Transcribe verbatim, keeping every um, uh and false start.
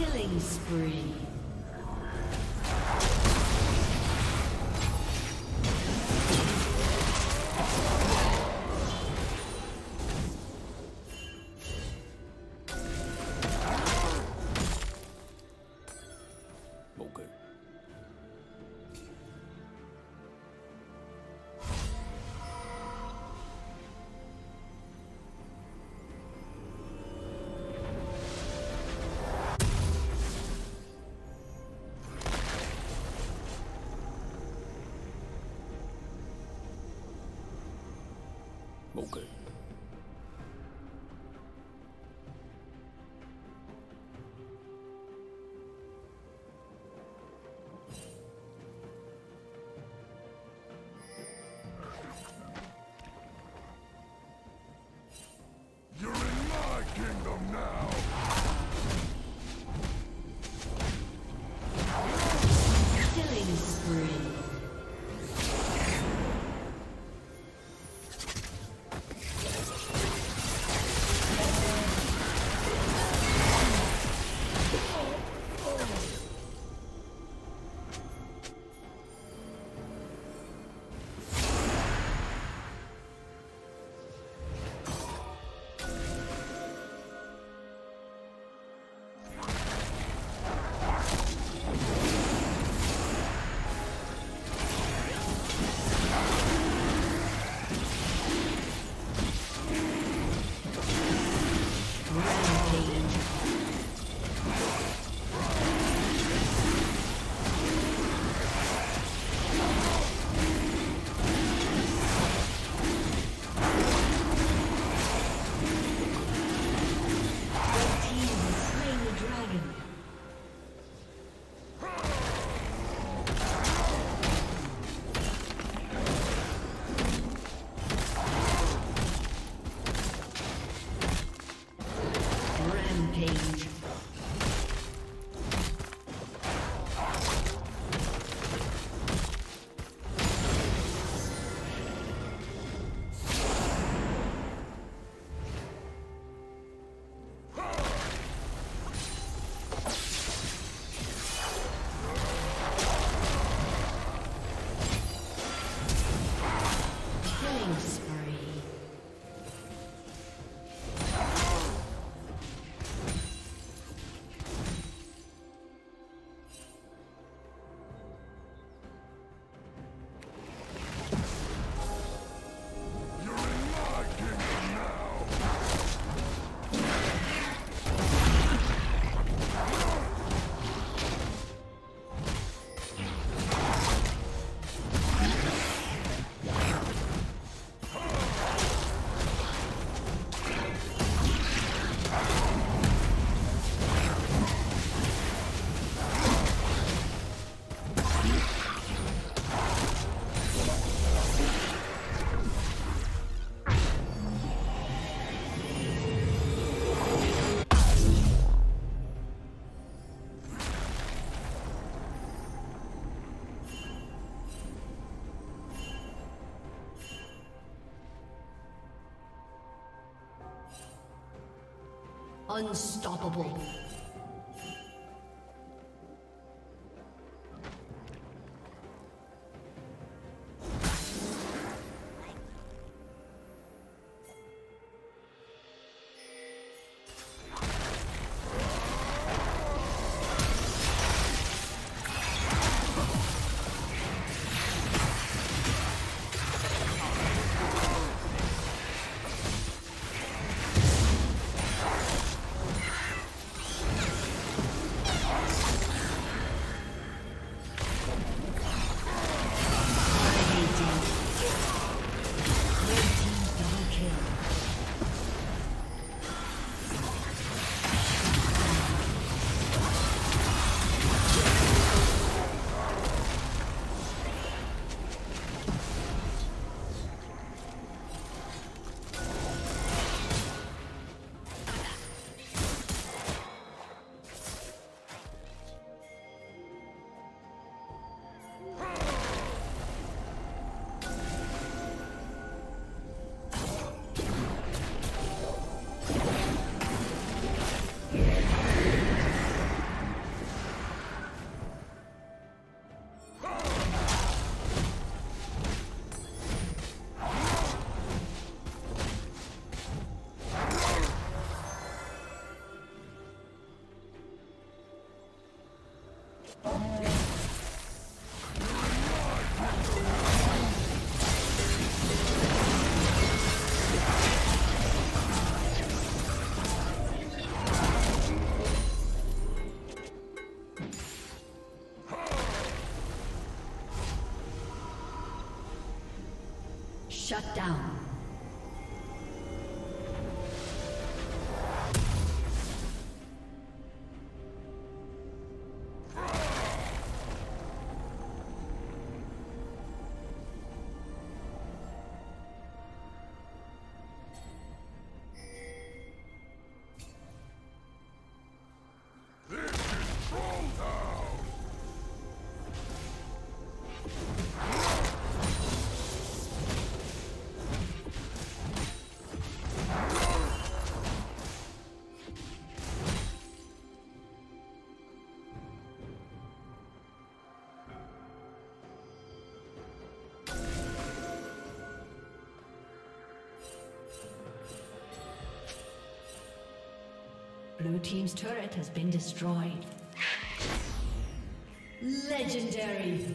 Killing spree. Okay. You're in my kingdom now. Killing spree. Unstoppable. Shut down. Blue team's turret has been destroyed. Legendary.